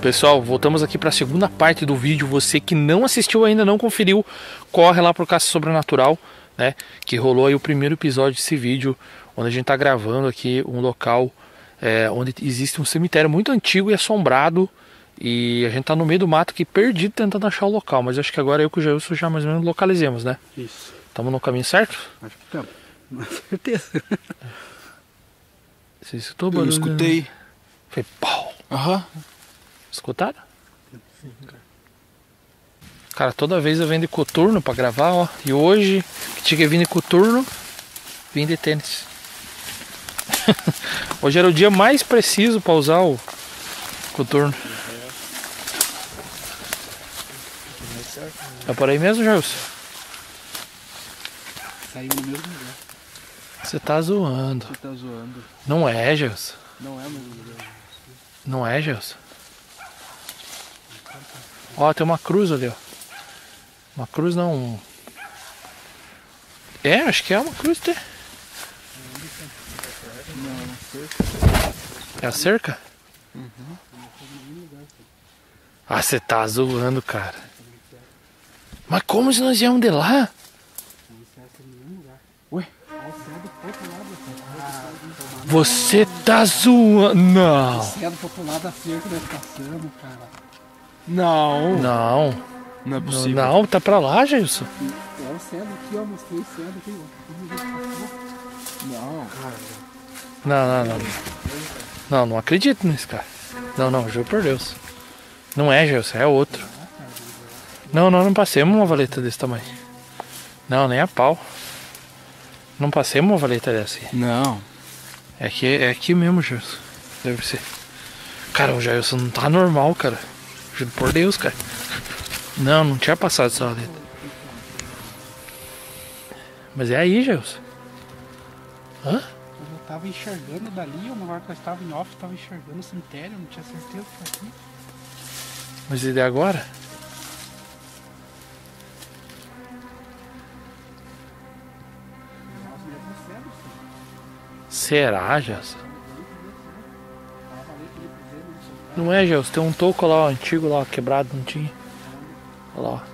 Pessoal, voltamos aqui para a segunda parte do vídeo. Você que não assistiu ainda, não conferiu, corre lá para o Caça Sobrenatural, né? Que rolou aí o primeiro episódio desse vídeo, onde a gente está gravando aqui um local onde existe um cemitério muito antigo e assombrado. E a gente tá no meio do mato aqui, perdido, tentando achar o local. Mas acho que agora eu e o Jailson já mais ou menos localizamos, né? Isso. Estamos no caminho certo? Acho que estamos. Com certeza. Você escutou o barulho? Eu escutei. Foi pau. Aham. Escutaram? Sim, cara. Cara, toda vez eu venho de coturno pra gravar, ó. E hoje, que tinha que vir de coturno, vim de tênis. Hoje era o dia mais preciso pra usar o coturno. É por aí mesmo, Jailson? Saiu no mesmo lugar. Você tá zoando. Você tá zoando. Não é, Jailson? Não é o mesmo lugar. Não é, Jailson? Ó, tem uma cruz ali, ó. Uma cruz não. É, acho que é uma cruz, tem. Não, é uma cerca. É a cerca? Ah, você tá zoando, cara. Mas como se nós íamos de lá? Ué? Você tá zoando. Não. Não. Não. Não é possível. Não, tá pra lá, Jailson. É o cedo aqui, ó. Mostrei o cedo aqui, ó. Não, cara. Não, não, não. Não, não acredito nesse cara. Não, não, juro por Deus. Não é, Jailson, é outro. Não, não, não passemos uma valeta desse tamanho. Não, nem a pau. Não passemos uma valeta dessa aí. Não. É aqui mesmo, Jailson. Deve ser. Cara, o Jailson não tá normal, cara. Juro por Deus, cara. Não, não tinha passado essa valeta. Mas é aí, Jailson. Hã? Eu tava enxergando dali, uma hora que eu estava em off, tava enxergando o cemitério, não tinha certeza que era aqui. Mas e de agora? Será, Jailson? Não é, Jailson, tem um toco lá, ó, antigo lá, ó, quebrado, não tinha. Olha lá,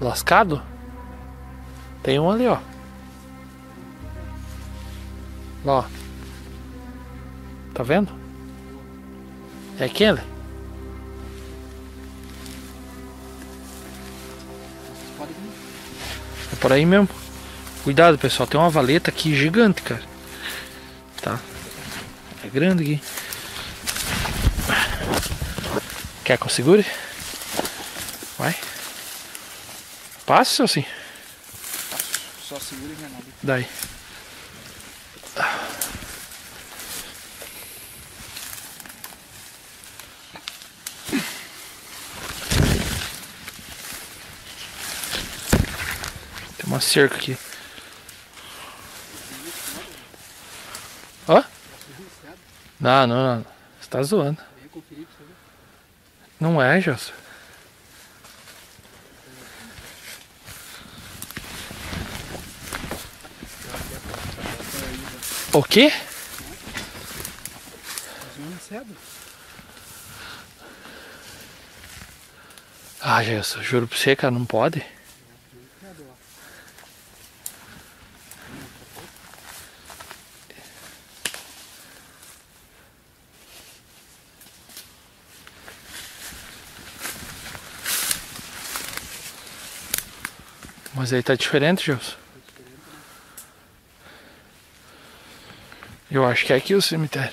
ó. Lascado? Tem um ali, ó. Lá, ó. Tá vendo? É aquele? É por aí mesmo. Cuidado, pessoal, tem uma valeta aqui gigante, cara. Tá? É grande aqui. Quer que eu segure? Vai. Passa ou assim? Só segura e não é nada. Daí. Tem uma cerca aqui. Não, não, não. Você tá zoando. Não é, Jailson. O quê? Ah, Jailson, juro pra você, cara, não pode. Mas aí tá diferente, Jailson. Eu acho que é aqui o cemitério.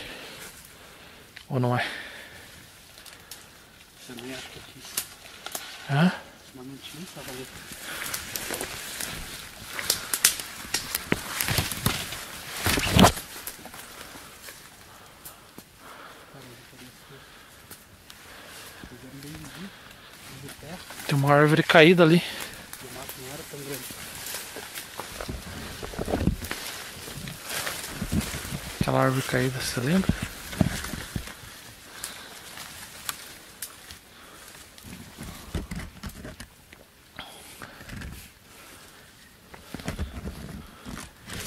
Ou não é? Também acho que é aqui. Hã? Mas não tinha essa valeta. Tem uma árvore caída ali. Aquela árvore caída, você lembra?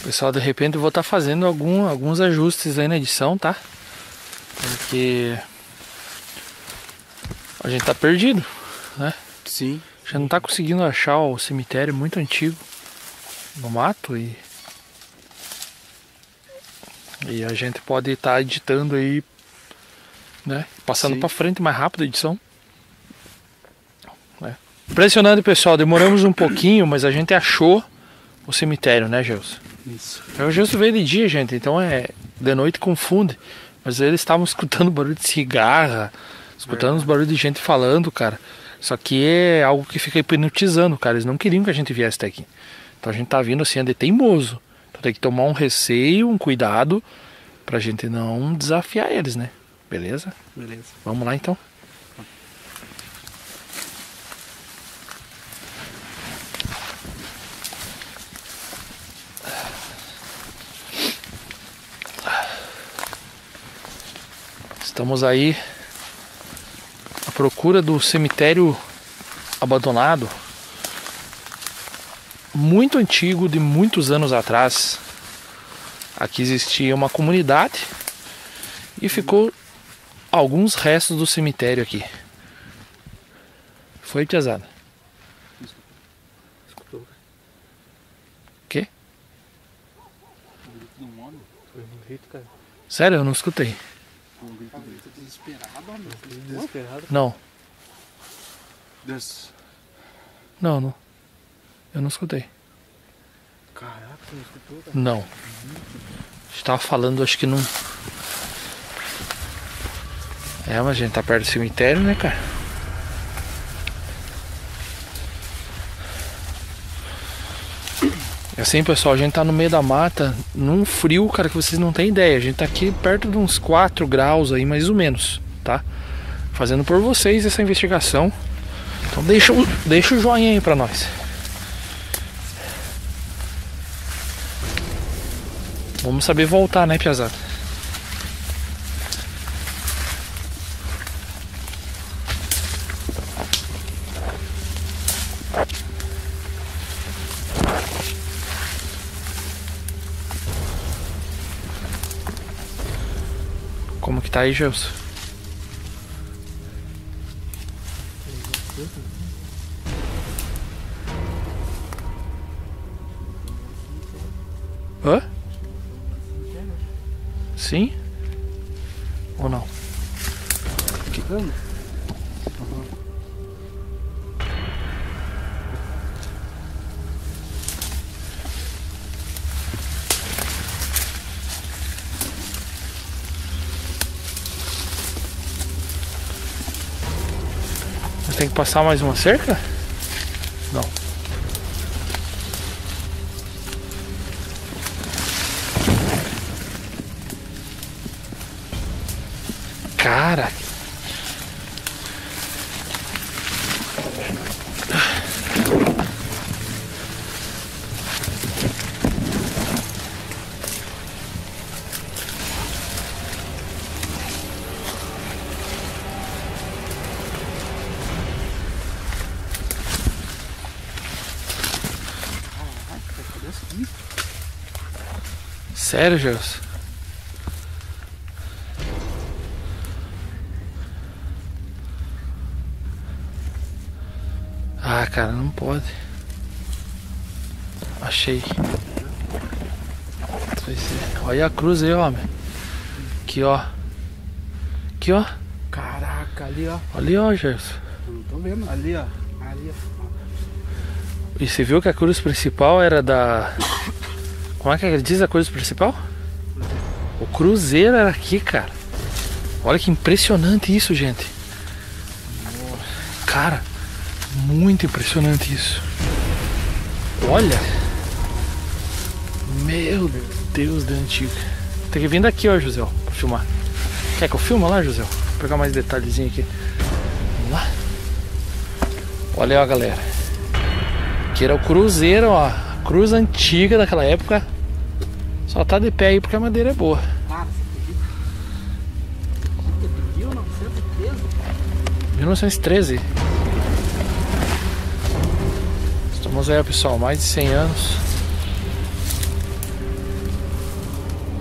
Pessoal, de repente eu vou estar fazendo alguns ajustes aí na edição, tá? Porque a gente tá perdido, né? Sim. Já não tá conseguindo achar o cemitério muito antigo no mato e a gente pode estar editando aí, né? Passando para frente mais rápido a edição. É. Impressionante, pessoal. Demoramos um pouquinho, mas a gente achou o cemitério, né, Gelson? Isso. O Gelson veio de dia, gente, então de noite confunde. Mas eles estavam escutando barulho de cigarra, escutando os barulhos de gente falando, cara. Isso aqui é algo que fica hipnotizando, cara. Eles não queriam que a gente viesse até aqui. Então a gente tá vindo assim, de teimoso. Então tem que tomar um receio, um cuidado, pra gente não desafiar eles, né? Beleza? Beleza. Vamos lá, então. Estamos aí à procura do cemitério abandonado, muito antigo, de muitos anos atrás. Aqui existia uma comunidade e ficou alguns restos do cemitério aqui. Foi, pesado. Escutou? O quê? Sério, eu não escutei. Desesperado? Não. Não, não. Eu não escutei. Caraca, você não escutou, cara? Não. A gente tava falando, acho que não. É, mas a gente tá perto do cemitério, né, cara? É assim, pessoal, a gente tá no meio da mata, num frio, cara, que vocês não têm ideia. A gente tá aqui perto de uns 4 graus aí, mais ou menos, tá? Fazendo por vocês essa investigação. Então deixa o joinha aí pra nós. Vamos saber voltar, né, Piazada? Como que tá aí, Gelson? Hã? Sim? Ou não? Que... Tem que passar mais uma cerca? Não. Cara. Sério, Gelson? Ah, cara, não pode. Achei. Olha a cruz aí, homem. Aqui, ó. Aqui, ó. Caraca, ali, ó. Ali, ó, Gelson. Não tô vendo. Ali, ó. Ali, ó. E você viu que a cruz principal era da... Como é que ele diz a coisa principal? O cruzeiro era aqui, cara. Olha que impressionante isso, gente. Cara, muito impressionante isso. Olha. Meu Deus, da antiga. Tem que vir daqui, ó, José, pra filmar. Quer que eu filme lá, José? Vou pegar mais detalhezinho aqui. Vamos lá. Olha, ó, galera. Aqui era o cruzeiro, ó. Cruz antiga daquela época. Só tá de pé aí porque a madeira é boa. Ah, você pediu? 1913? 1913. Estamos aí, pessoal, mais de 100 anos.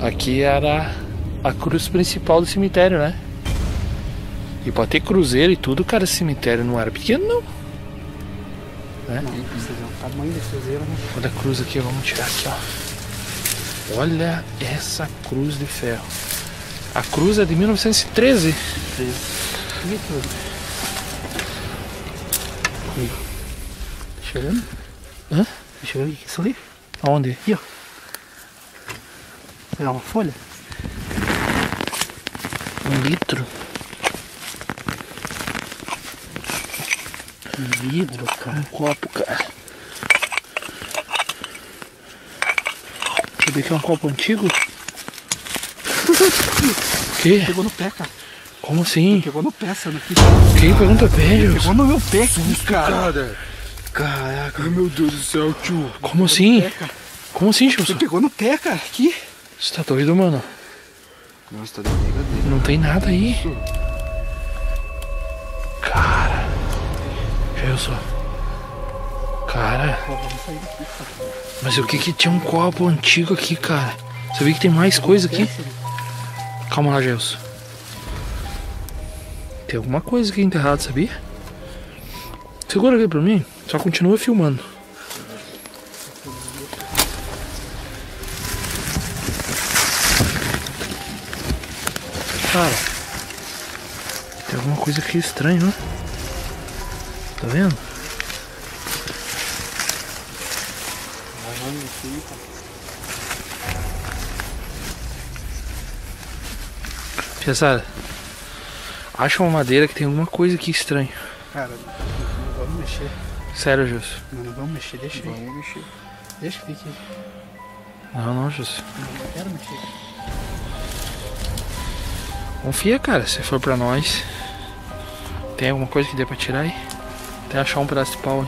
Aqui era a cruz principal do cemitério, né? E pode ter cruzeiro e tudo, cara, cemitério não era pequeno, não. Né? Não, precisa ver o tamanho do cruzeiro, né? Olha a cruz aqui, vamos tirar aqui, ó. Olha essa cruz de ferro. A cruz é de 1913. 13. Tá chegando? Hã? Tá chegando aqui, isso ali? Aonde? Aqui, ó. Vou pegar uma folha. 1 litro. Vidro, cara. Um copo, cara. Deixa eu ver que é um copo antigo. O quê? Pegou no pé, cara. Como assim? Ele pegou no pé, você não quis. Quem pegou no teu pé, Deus? Pegou no meu pé, que cara. Caraca. Meu Deus do céu, tio. Como assim? Como assim, tio? Você pegou no pé, cara. Aqui. Você tá doido, mano? Nossa, tá doido. Não tem nada aí. Eu só. Cara. Mas o que que tinha um copo antigo aqui, cara? Você vê que tem mais coisa aqui? Calma lá, Gelson. Tem alguma coisa aqui enterrada, sabia? Segura aqui pra mim. Só continua filmando. Cara. Tem alguma coisa aqui estranha, né? Tá vendo? Pesada, acha uma madeira que tem alguma coisa aqui estranha. Cara, não vamos mexer. Sério, Jus? Não vamos mexer, deixa aí. Vamos mexer. Deixa que fique. Não, Jus. Não quero mexer. Confia, cara, se for pra nós. Tem alguma coisa que dê pra tirar aí? Até achar um pedaço de pau aí.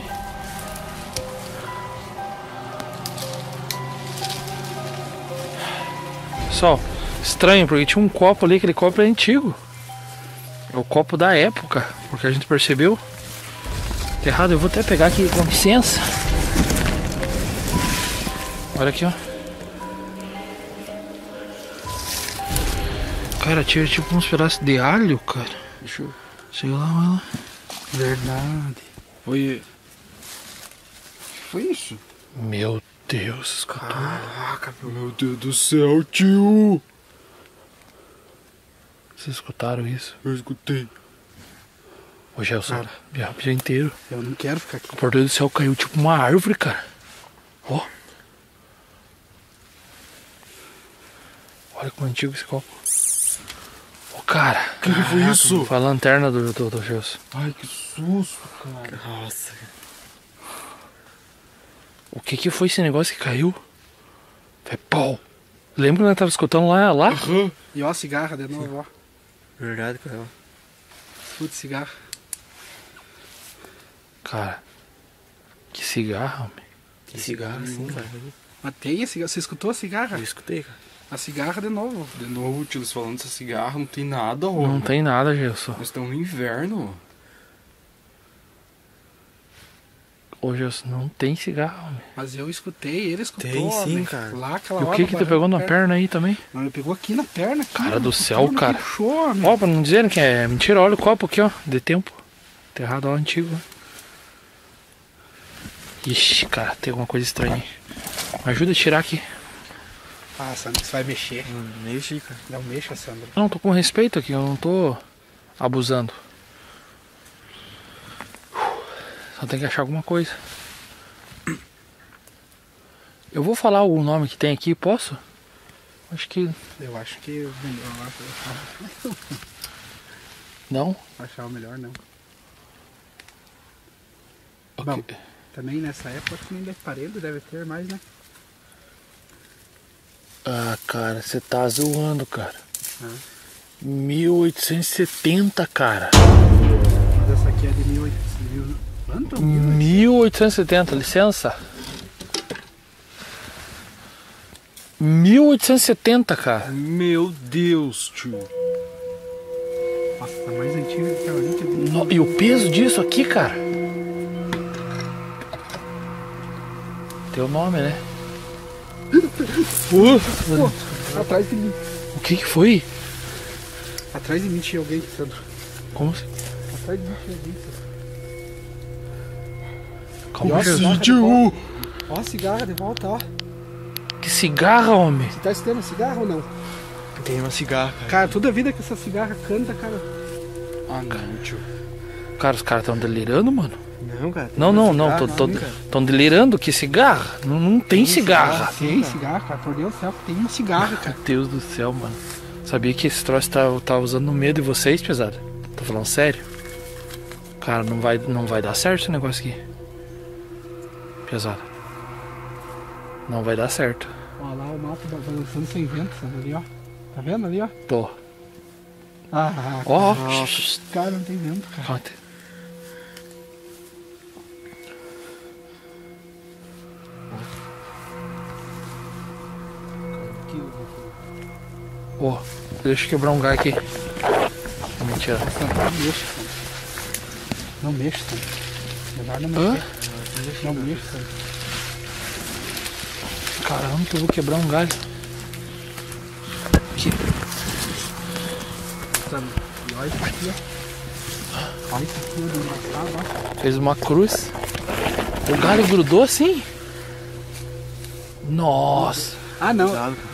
Pessoal, estranho, porque tinha um copo ali, aquele copo é antigo. É o copo da época, porque a gente percebeu. Tá errado, eu vou até pegar aqui, com licença. Olha aqui, ó. Cara, tinha tipo uns pedaços de alho, cara. Deixa eu... Sei lá, olha lá. Verdade. Foi. Foi isso? Meu Deus, cara. Caraca, meu Deus do céu, tio! Vocês escutaram isso? Eu escutei. Ô, Gelson, já o dia inteiro. Eu não quero ficar aqui. Por Deus do céu, caiu tipo uma árvore, cara. Ó. Olha como é antigo esse copo. Ô, cara. O que foi isso? Foi a lanterna do Gelson. Ai, que susto, cara. Nossa. O que foi esse negócio que caiu? Foi pau. Lembra que nós tava escutando lá? Uhum. E ó a cigarra de novo, ó. Verdade, cara. Puta cigarra. Cara. Que cigarra, homem. Que cigarra, sim, cara. Mas tem a cigarra. Você escutou a cigarra? Eu escutei, cara. A cigarra de novo. De novo, tio, eles falando dessa cigarra. Não tem nada, ó. Não tem nada, Gelson. Nós estamos no inverno. Hoje não tem cigarro, homem. Mas eu escutei, ele escutou. Tem sim, homem, cara. Lá, aquela e o que tu pegou na perna aí também? Não, ele pegou aqui na perna. Aqui, cara do céu, cara. Puxou, homem. Ó, pra não dizerem que é mentira, olha o copo aqui, ó. De tempo. Enterrado, ó, antigo. Ixi, cara, tem alguma coisa estranha aí. Me ajuda a tirar aqui. Ah, Sandro, você vai mexer. Não mexe, cara. Não mexa, Sandro. Não, tô com respeito aqui, eu não tô abusando. Só tem que achar alguma coisa. Eu vou falar o nome que tem aqui, posso? Acho que... Eu acho que o melhor... Não? Achar o melhor, não. Okay. Bom, também nessa época nem deve parede, deve ter mais, né? Ah, cara, você tá zoando, cara. 1870, cara. Mas essa aqui é de 1800. 1870, licença. 1870, cara. Meu Deus, tio. Nossa, tá mais antigo que a gente. E o peso disso aqui, cara? Teu nome, né? Atrás de mim. O que foi? Atrás de mim tinha alguém, Sandro. Como assim? Atrás de mim tinha alguém, Sandro. Calma, ó, a cigarra de volta, ó. Que cigarra, homem? Você tá estudando cigarra ou não? Tem uma cigarra, cara. Cara, toda vida que essa cigarra canta, cara. Ah, não, tio. Cara, os caras tão delirando, mano. Não, cara. Não, estão delirando. Que cigarra? Não tem cigarra. Tem cigarra, cara. Por Deus do céu, tem uma cigarra, cara. Meu Deus do céu, mano. Sabia que esse troço tá usando medo de vocês, pesado? Tô falando sério. Cara, não vai dar certo esse negócio aqui. Pesado. Não vai dar certo. Olha lá o mato balançando sem vento, sabe? Ali, ó. Tá vendo ali, ó? Tô. Ah, ó. Cara, não tem vento, cara. Conta. Ó, deixa eu quebrar um galho aqui. Mentira. Não mexe, cara. Não mexe, cara. Caramba, que eu vou quebrar um galho. Aqui. E olha isso aqui, ó. Olha isso aqui, ó. Fez uma cruz. O galho grudou assim? Nossa. Ah, não.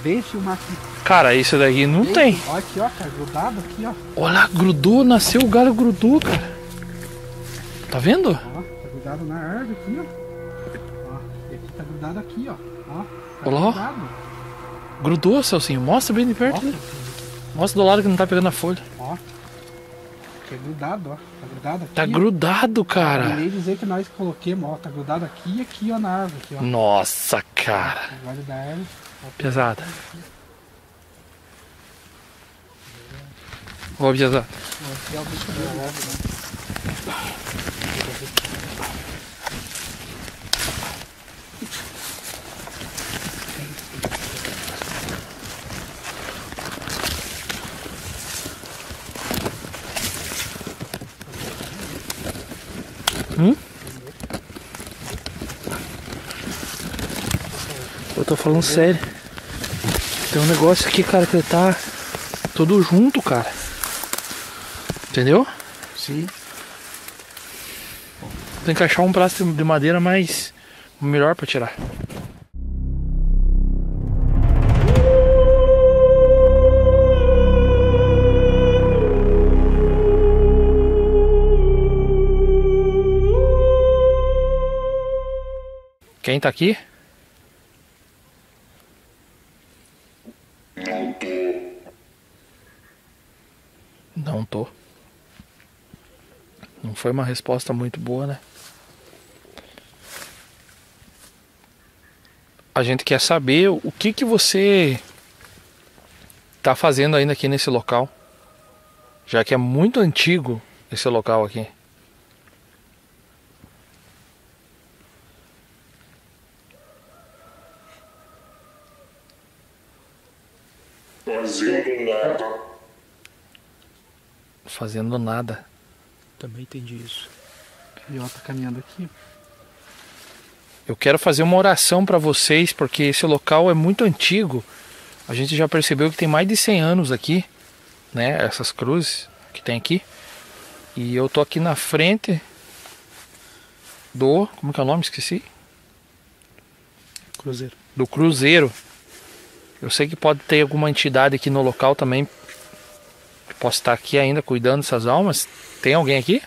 Deixa eu filmar aqui. Cara, isso daqui não tem. Olha aqui, ó, cara. Grudado aqui, ó. Olha lá, grudou. Nasceu o galho, grudou, cara. Tá vendo? Ó, tá grudado na árvore aqui, ó. Ó, esse tá grudado aqui, ó. Ó, tá olá, ó. Grudou, Celcinho. Mostra bem de perto, né? Mostra do lado que não tá pegando a folha. Ó. É grudado, ó. Tá grudado aqui. Tá grudado, cara. Eu queria dizer que nós coloquemos, ó. Tá grudado aqui e aqui, ó, na árvore aqui, ó. Nossa, cara. O galho da árvore. Pesada. Vou pesar. Eu tô falando sério. Tem um negócio aqui, cara, que ele tá todo junto, cara. Entendeu? Sim. Tem que achar um braço de madeira mais melhor para tirar. Quem tá aqui? Não tô. Não foi uma resposta muito boa, né? A gente quer saber o que você tá fazendo ainda aqui nesse local, já que é muito antigo esse local aqui. Fazendo nada. Também entendi isso. E ela tá caminhando aqui. Eu quero fazer uma oração para vocês, porque esse local é muito antigo. A gente já percebeu que tem mais de 100 anos aqui, né? Essas cruzes que tem aqui. E eu tô aqui na frente do... Como que é o nome? Esqueci. Cruzeiro. Do cruzeiro. Eu sei que pode ter alguma entidade aqui no local também. Posso estar aqui ainda cuidando dessas almas. Tem alguém aqui?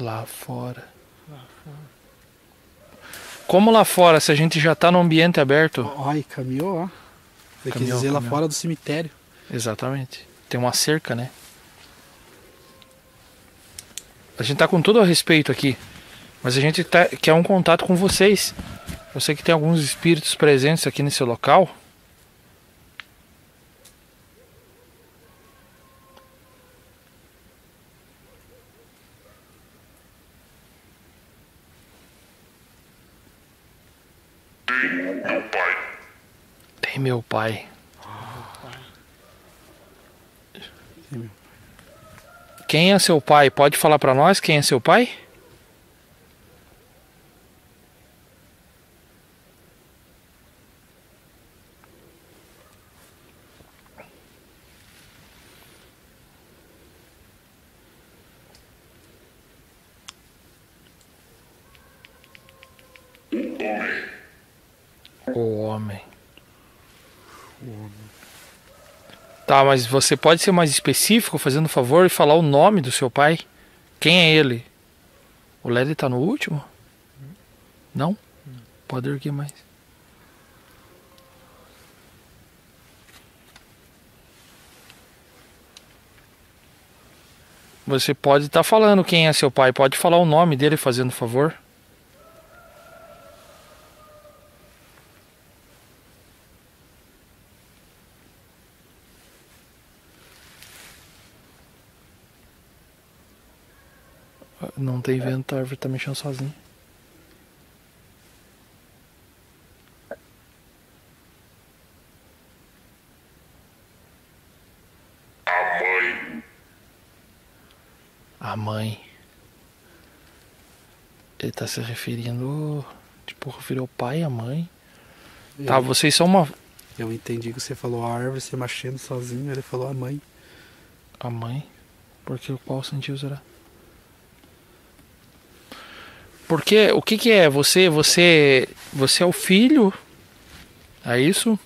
Lá fora. Como lá fora, se a gente já está no ambiente aberto? Ai, caminhou, ó. Você quer dizer lá fora do cemitério. Exatamente. Tem uma cerca, né? A gente tá com todo o respeito aqui, mas a gente quer um contato com vocês. Eu sei que tem alguns espíritos presentes aqui nesse local. Tem e meu Pai. Quem é seu Pai? Pode falar para nós quem é seu Pai? O homem. Tá, mas você pode ser mais específico, fazendo um favor, e falar o nome do seu pai? Quem é ele? O Lely tá no último? Não? Pode erguer mais. Você pode estar falando quem é seu pai, pode falar o nome dele, fazendo um favor. Não tem vento, a árvore tá mexendo sozinha. A mãe. Ele tá se referindo, tipo, referiu ao pai e à mãe. Tá, vocês são uma... Eu entendi que você falou a árvore se mexendo sozinha, ele falou a mãe. A mãe? Porque qual sentido será? Porque o que é? Você é o filho? É isso?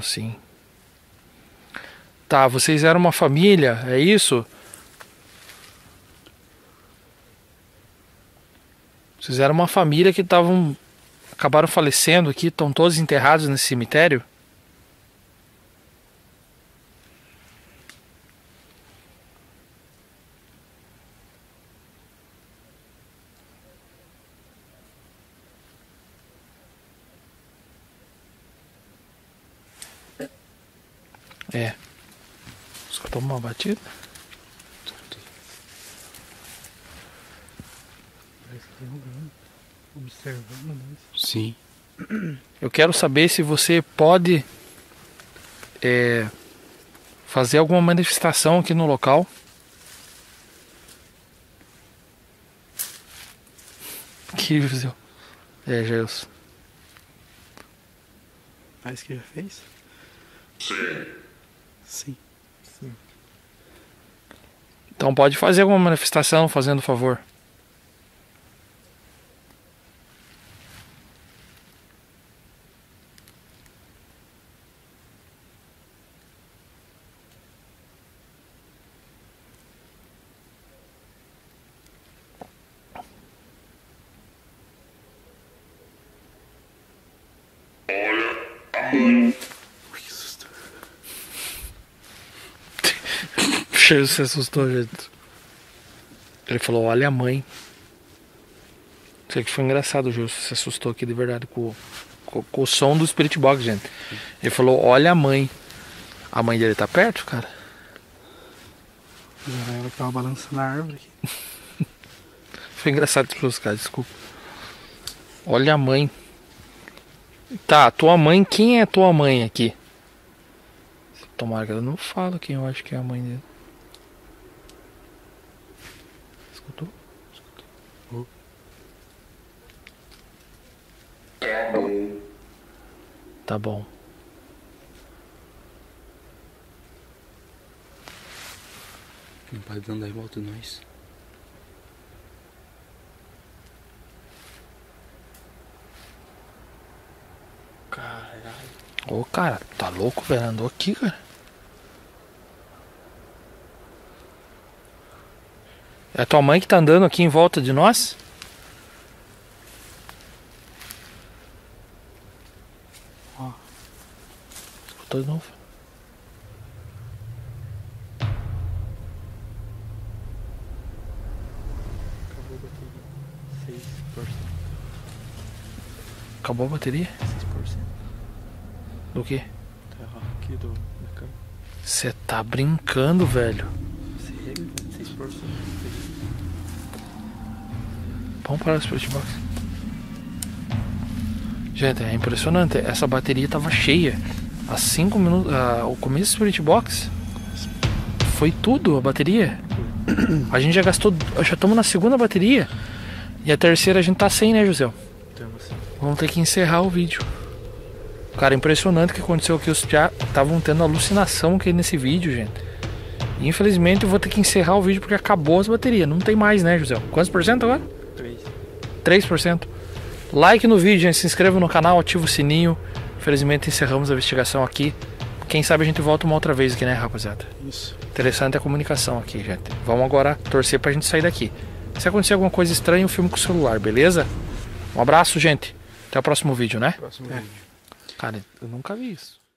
Sim. Tá, vocês eram uma família, é isso? Vocês eram uma família que acabaram falecendo aqui, estão todos enterrados nesse cemitério? É. Escutou uma batida? Sim. Eu quero saber se você pode fazer alguma manifestação aqui no local. Que visão. É, Gelson. Mas que já fez? Sim. Sim. Então pode fazer alguma manifestação, fazendo favor. Ele se assustou, gente. Ele falou, olha a mãe. Isso aqui foi engraçado, Gil. Se assustou aqui de verdade com o som do Spirit Box, gente. Ele falou, olha a mãe. A mãe dele tá perto, cara? Ela tava balançando a árvore aqui. Foi engraçado os caras, desculpa. Olha a mãe. Tá, tua mãe, quem é tua mãe aqui? Tomara que ela não fala quem eu acho que é a mãe dele. Tá bom. Não pode dar em volta de nós. Caralho. Ô, cara, tá louco, velho? Andou aqui, cara. É a tua mãe que tá andando aqui em volta de nós? Tô de novo. Acabou a bateria? 6%. Do quê? Tá aqui do câmbio. Você tá brincando, velho. 6%. Vamos parar o Spirit Box. Gente, é impressionante. Essa bateria tava cheia. Há 5 minutos. O começo do Spirit Box foi tudo, a bateria. A gente já gastou. Já estamos na segunda bateria. E a terceira a gente tá sem, né, José? Temos. Vamos ter que encerrar o vídeo. Cara, impressionante o que aconteceu, que os já estavam tendo alucinação aqui nesse vídeo, gente. E, infelizmente eu vou ter que encerrar o vídeo porque acabou as baterias. Não tem mais, né, José? Quantos por cento agora? 3%. Like no vídeo, gente. Se inscreva no canal, ativa o sininho. Infelizmente encerramos a investigação aqui. Quem sabe a gente volta uma outra vez aqui, né, rapaziada? Isso. Interessante a comunicação aqui, gente. Vamos agora torcer pra gente sair daqui. Se acontecer alguma coisa estranha, eu filmo com o celular, beleza? Um abraço, gente. Até o próximo vídeo, né? Próximo vídeo. Cara, eu nunca vi isso.